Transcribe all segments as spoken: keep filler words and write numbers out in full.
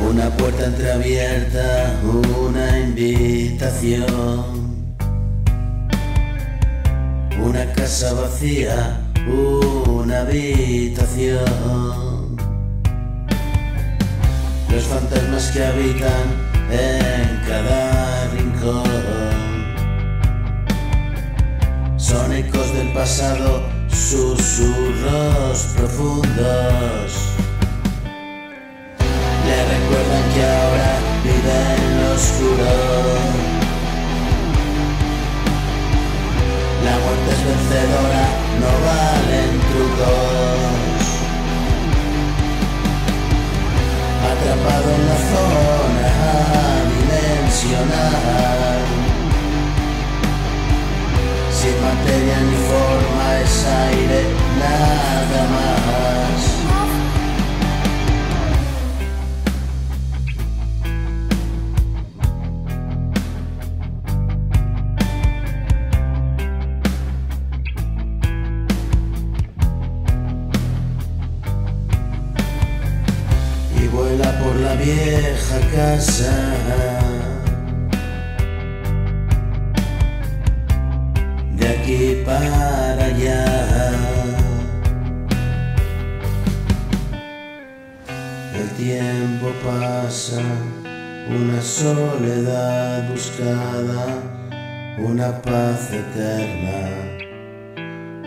Una puerta entreabierta, una invitación. Una casa vacía, una habitación. Los fantasmas que habitan en cada rincón son ecos del pasado, susurros profundos. Le recuerdan que ahora vive en lo oscuro. La muerte es vencedora, no valen trucos. Atrapado en la zona dimensional, sin materia ni forma, es aire, nada más. Vuela por la vieja casa, de aquí para allá. El tiempo pasa, una soledad buscada, una paz eterna,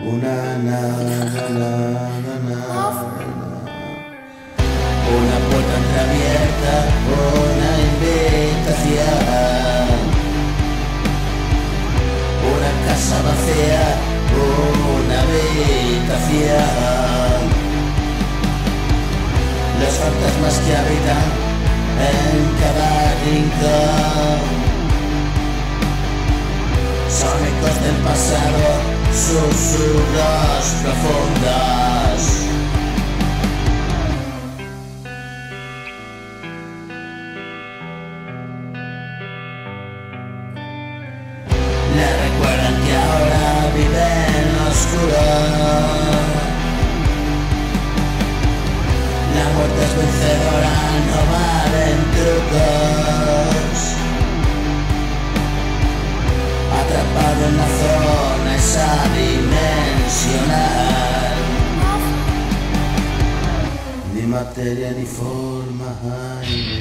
una nada, nada, nada. Una puerta entreabierta, una invitación. Una casa vacía, una habitación. Los fantasmas que habitan en cada rincón son ecos del pasado, susurros profundos. La muerte es vencedora, no valen trucos. Atrapado en la zona esa dimensional, ni materia ni forma hay.